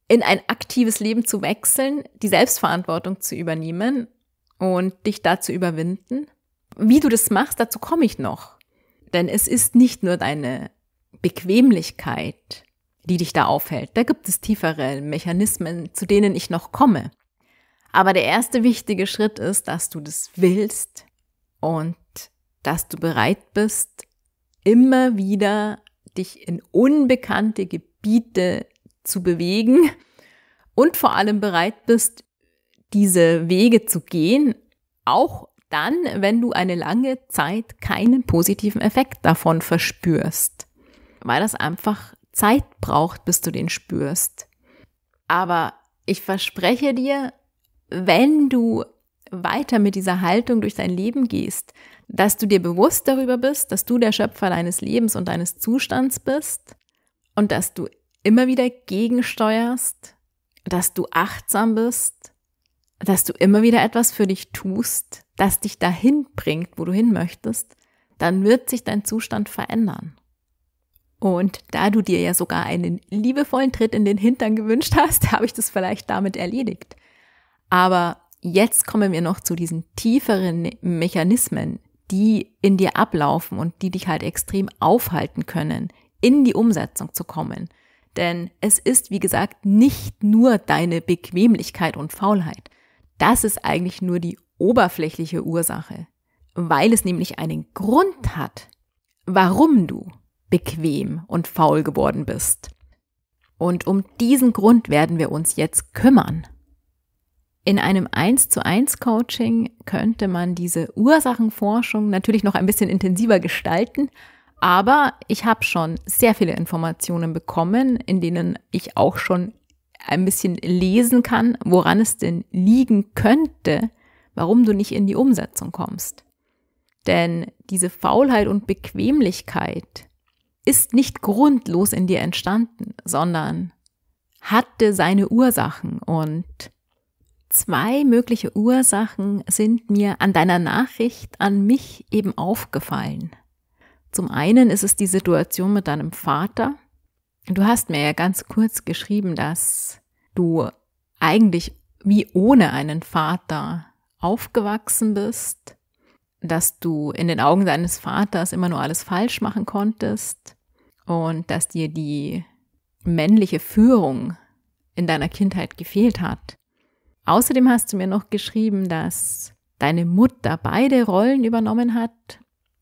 in ein aktives Leben zu wechseln, die Selbstverantwortung zu übernehmen und dich dazu überwinden. Wie du das machst, dazu komme ich noch. Denn es ist nicht nur deine Bequemlichkeit, die dich da aufhält. Da gibt es tiefere Mechanismen, zu denen ich noch komme. Aber der erste wichtige Schritt ist, dass du das willst und dass du bereit bist, immer wieder dich in unbekannte Gebiete zu bewegen und vor allem bereit bist, diese Wege zu gehen, auch dann, wenn du eine lange Zeit keinen positiven Effekt davon verspürst, weil das einfach Zeit braucht, bis du den spürst. Aber ich verspreche dir, wenn du weiter mit dieser Haltung durch dein Leben gehst, dass du dir bewusst darüber bist, dass du der Schöpfer deines Lebens und deines Zustands bist und dass du immer wieder gegensteuerst, dass du achtsam bist, dass du immer wieder etwas für dich tust, das dich dahin bringt, wo du hin möchtest, dann wird sich dein Zustand verändern. Und da du dir ja sogar einen liebevollen Tritt in den Hintern gewünscht hast, habe ich das vielleicht damit erledigt. Aber jetzt kommen wir noch zu diesen tieferen Mechanismen, die in dir ablaufen und die dich halt extrem aufhalten können, in die Umsetzung zu kommen. Denn es ist, wie gesagt, nicht nur deine Bequemlichkeit und Faulheit. Das ist eigentlich nur die oberflächliche Ursache, weil es nämlich einen Grund hat, warum du bequem und faul geworden bist. Und um diesen Grund werden wir uns jetzt kümmern. In einem 1:1 Coaching könnte man diese Ursachenforschung natürlich noch ein bisschen intensiver gestalten, aber ich habe schon sehr viele Informationen bekommen, in denen ich auch schon ein bisschen lesen kann, woran es denn liegen könnte, warum du nicht in die Umsetzung kommst. Denn diese Faulheit und Bequemlichkeit ist nicht grundlos in dir entstanden, sondern hatte seine Ursachen und zwei mögliche Ursachen sind mir an deiner Nachricht an mich eben aufgefallen. Zum einen ist es die Situation mit deinem Vater. Du hast mir ja ganz kurz geschrieben, dass du eigentlich wie ohne einen Vater aufgewachsen bist, dass du in den Augen deines Vaters immer nur alles falsch machen konntest und dass dir die männliche Führung in deiner Kindheit gefehlt hat. Außerdem hast du mir noch geschrieben, dass deine Mutter beide Rollen übernommen hat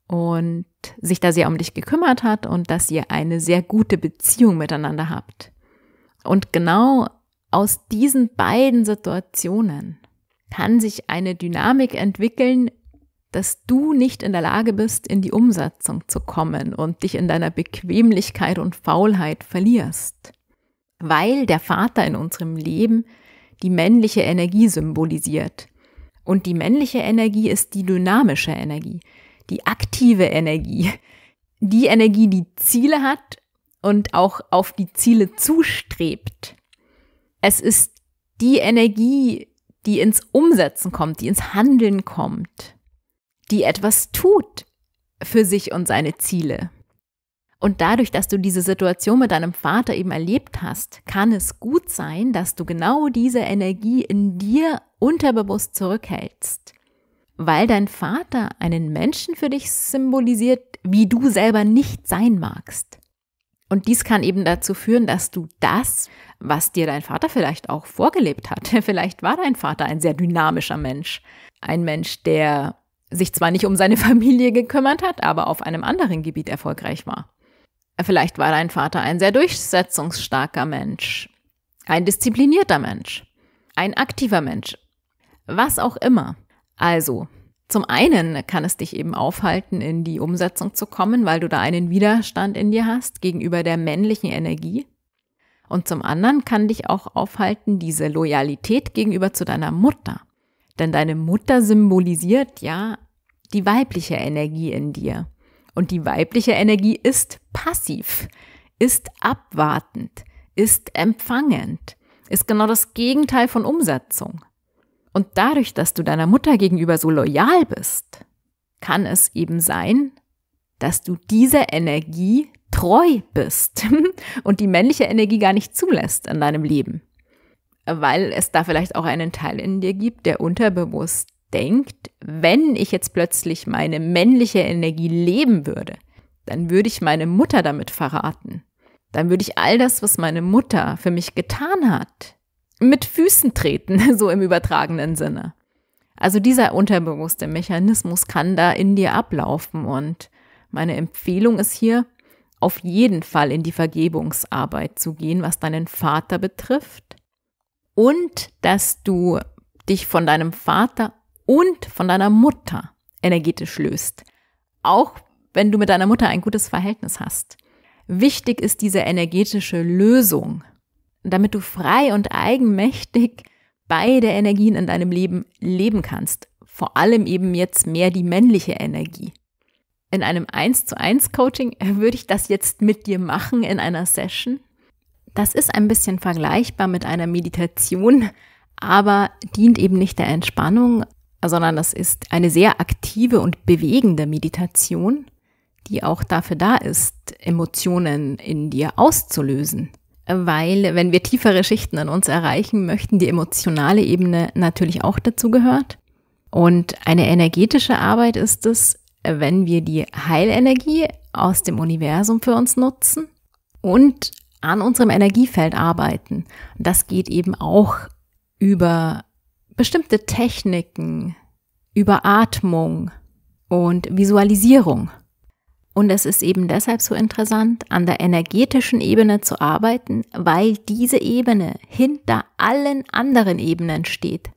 und sich da sehr um dich gekümmert hat und dass ihr eine sehr gute Beziehung miteinander habt. Und genau aus diesen beiden Situationen kann sich eine Dynamik entwickeln, dass du nicht in der Lage bist, in die Umsetzung zu kommen und dich in deiner Bequemlichkeit und Faulheit verlierst, weil der Vater in unserem Leben die männliche Energie symbolisiert. Und die männliche Energie ist die dynamische Energie, die aktive Energie, die Energie, die Ziele hat und auch auf die Ziele zustrebt. Es ist die Energie, die ins Umsetzen kommt, die ins Handeln kommt, die etwas tut für sich und seine Ziele. Und dadurch, dass du diese Situation mit deinem Vater eben erlebt hast, kann es gut sein, dass du genau diese Energie in dir unterbewusst zurückhältst. Weil dein Vater einen Menschen für dich symbolisiert, wie du selber nicht sein magst. Und dies kann eben dazu führen, dass du das, was dir dein Vater vielleicht auch vorgelebt hat, vielleicht war dein Vater ein sehr dynamischer Mensch. Ein Mensch, der sich zwar nicht um seine Familie gekümmert hat, aber auf einem anderen Gebiet erfolgreich war. Vielleicht war dein Vater ein sehr durchsetzungsstarker Mensch, ein disziplinierter Mensch, ein aktiver Mensch, was auch immer. Also, zum einen kann es dich eben aufhalten, in die Umsetzung zu kommen, weil du da einen Widerstand in dir hast gegenüber der männlichen Energie. Und zum anderen kann dich auch aufhalten, diese Loyalität gegenüber zu deiner Mutter. Denn deine Mutter symbolisiert ja die weibliche Energie in dir. Und die weibliche Energie ist passiv, ist abwartend, ist empfangend, ist genau das Gegenteil von Umsetzung. Und dadurch, dass du deiner Mutter gegenüber so loyal bist, kann es eben sein, dass du dieser Energie treu bist und die männliche Energie gar nicht zulässt in deinem Leben. Weil es da vielleicht auch einen Teil in dir gibt, der unterbewusst denkt, wenn ich jetzt plötzlich meine männliche Energie leben würde, dann würde ich meine Mutter damit verraten. Dann würde ich all das, was meine Mutter für mich getan hat, mit Füßen treten, so im übertragenen Sinne. Also dieser unterbewusste Mechanismus kann da in dir ablaufen und meine Empfehlung ist hier, auf jeden Fall in die Vergebungsarbeit zu gehen, was deinen Vater betrifft und dass du dich von deinem Vater und von deiner Mutter energetisch löst. Auch wenn du mit deiner Mutter ein gutes Verhältnis hast. Wichtig ist diese energetische Lösung, damit du frei und eigenmächtig beide Energien in deinem Leben leben kannst. Vor allem eben jetzt mehr die männliche Energie. In einem 1:1 Coaching würde ich das jetzt mit dir machen in einer Session. Das ist ein bisschen vergleichbar mit einer Meditation, aber dient eben nicht der Entspannung, sondern das ist eine sehr aktive und bewegende Meditation, die auch dafür da ist, Emotionen in dir auszulösen. Weil, wenn wir tiefere Schichten in uns erreichen möchten, die emotionale Ebene natürlich auch dazu gehört. Und eine energetische Arbeit ist es, wenn wir die Heilenergie aus dem Universum für uns nutzen und an unserem Energiefeld arbeiten. Das geht eben auch über bestimmte Techniken, über Atmung und Visualisierung. Und es ist eben deshalb so interessant, an der energetischen Ebene zu arbeiten, weil diese Ebene hinter allen anderen Ebenen steht.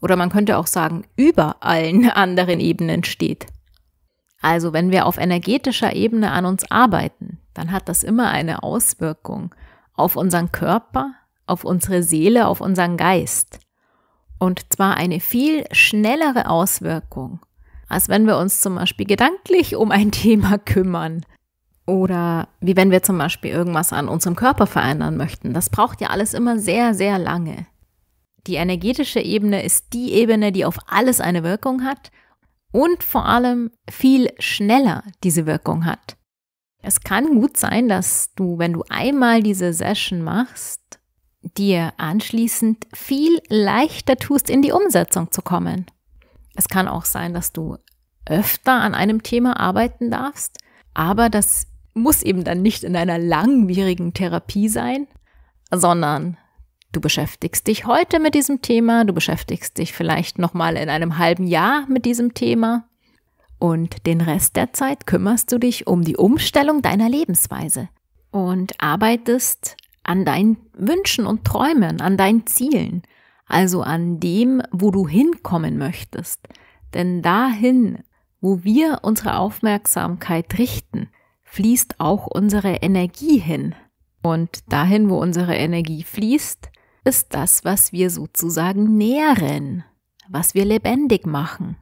Oder man könnte auch sagen, über allen anderen Ebenen steht. Also wenn wir auf energetischer Ebene an uns arbeiten, dann hat das immer eine Auswirkung auf unseren Körper, auf unsere Seele, auf unseren Geist. Und zwar eine viel schnellere Auswirkung, als wenn wir uns zum Beispiel gedanklich um ein Thema kümmern oder wie wenn wir zum Beispiel irgendwas an unserem Körper verändern möchten. Das braucht ja alles immer sehr, sehr lange. Die energetische Ebene ist die Ebene, die auf alles eine Wirkung hat und vor allem viel schneller diese Wirkung hat. Es kann gut sein, dass du, wenn du einmal diese Session machst, dir anschließend viel leichter tust, in die Umsetzung zu kommen. Es kann auch sein, dass du öfter an einem Thema arbeiten darfst, aber das muss eben dann nicht in einer langwierigen Therapie sein, sondern du beschäftigst dich heute mit diesem Thema, du beschäftigst dich vielleicht nochmal in einem halben Jahr mit diesem Thema und den Rest der Zeit kümmerst du dich um die Umstellung deiner Lebensweise und arbeitest an deinen Wünschen und Träumen, an deinen Zielen, also an dem, wo du hinkommen möchtest. Denn dahin, wo wir unsere Aufmerksamkeit richten, fließt auch unsere Energie hin. Und dahin, wo unsere Energie fließt, ist das, was wir sozusagen nähren, was wir lebendig machen.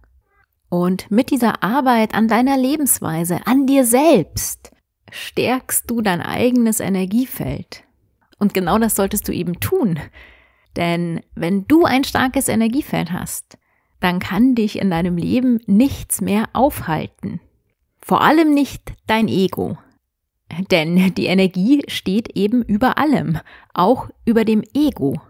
Und mit dieser Arbeit an deiner Lebensweise, an dir selbst, stärkst du dein eigenes Energiefeld. Und genau das solltest du eben tun, denn wenn du ein starkes Energiefeld hast, dann kann dich in deinem Leben nichts mehr aufhalten. Vor allem nicht dein Ego, denn die Energie steht eben über allem, auch über dem Ego.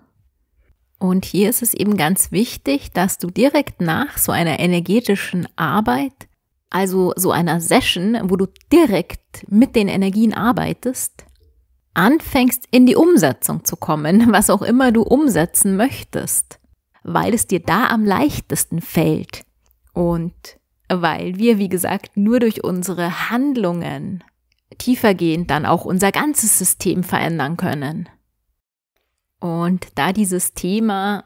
Und hier ist es eben ganz wichtig, dass du direkt nach so einer energetischen Arbeit, also so einer Session, wo du direkt mit den Energien arbeitest, anfängst, in die Umsetzung zu kommen, was auch immer du umsetzen möchtest, weil es dir da am leichtesten fällt und weil wir, wie gesagt, nur durch unsere Handlungen tiefergehend dann auch unser ganzes System verändern können. Und da dieses Thema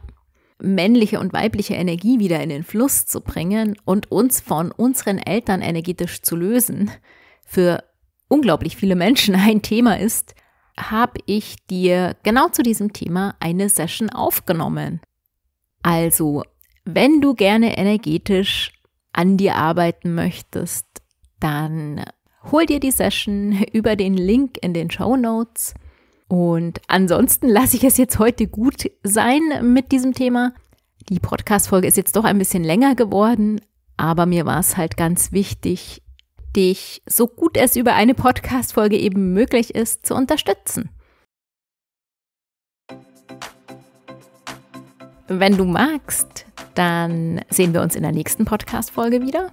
männliche und weibliche Energie wieder in den Fluss zu bringen und uns von unseren Eltern energetisch zu lösen, für unglaublich viele Menschen ein Thema ist, habe ich dir genau zu diesem Thema eine Session aufgenommen. Also, wenn du gerne energetisch an dir arbeiten möchtest, dann hol dir die Session über den Link in den Shownotes. Und ansonsten lasse ich es jetzt heute gut sein mit diesem Thema. Die Podcast-Folge ist jetzt doch ein bisschen länger geworden, aber mir war es halt ganz wichtig, dich, so gut es über eine Podcast-Folge eben möglich ist, zu unterstützen. Wenn du magst, dann sehen wir uns in der nächsten Podcast-Folge wieder.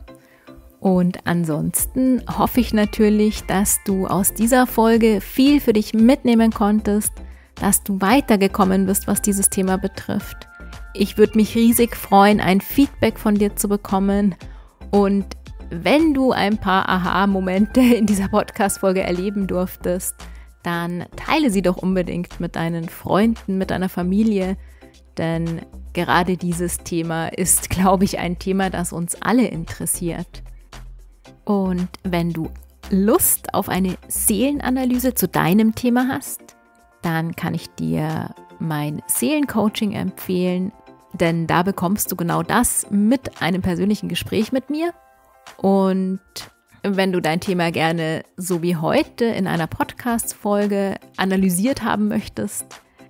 Und ansonsten hoffe ich natürlich, dass du aus dieser Folge viel für dich mitnehmen konntest, dass du weitergekommen bist, was dieses Thema betrifft. Ich würde mich riesig freuen, ein Feedback von dir zu bekommen. Und wenn du ein paar Aha-Momente in dieser Podcast-Folge erleben durftest, dann teile sie doch unbedingt mit deinen Freunden, mit deiner Familie, denn Gerade dieses Thema ist, glaube ich, ein Thema, das uns alle interessiert. Und wenn du Lust auf eine Seelenanalyse zu deinem Thema hast, dann kann ich dir mein Seelencoaching empfehlen, denn da bekommst du genau das mit einem persönlichen Gespräch mit mir. Und wenn du dein Thema gerne so wie heute in einer Podcast-Folge analysiert haben möchtest,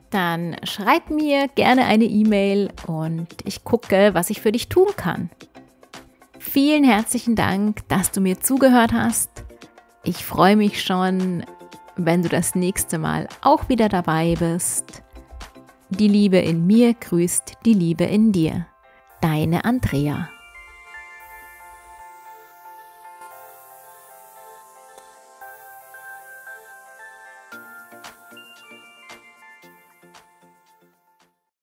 dann schreib mir gerne eine E-Mail und ich gucke, was ich für dich tun kann. Vielen herzlichen Dank, dass du mir zugehört hast. Ich freue mich schon, wenn du das nächste Mal auch wieder dabei bist. Die Liebe in mir grüßt die Liebe in dir. Deine Andrea.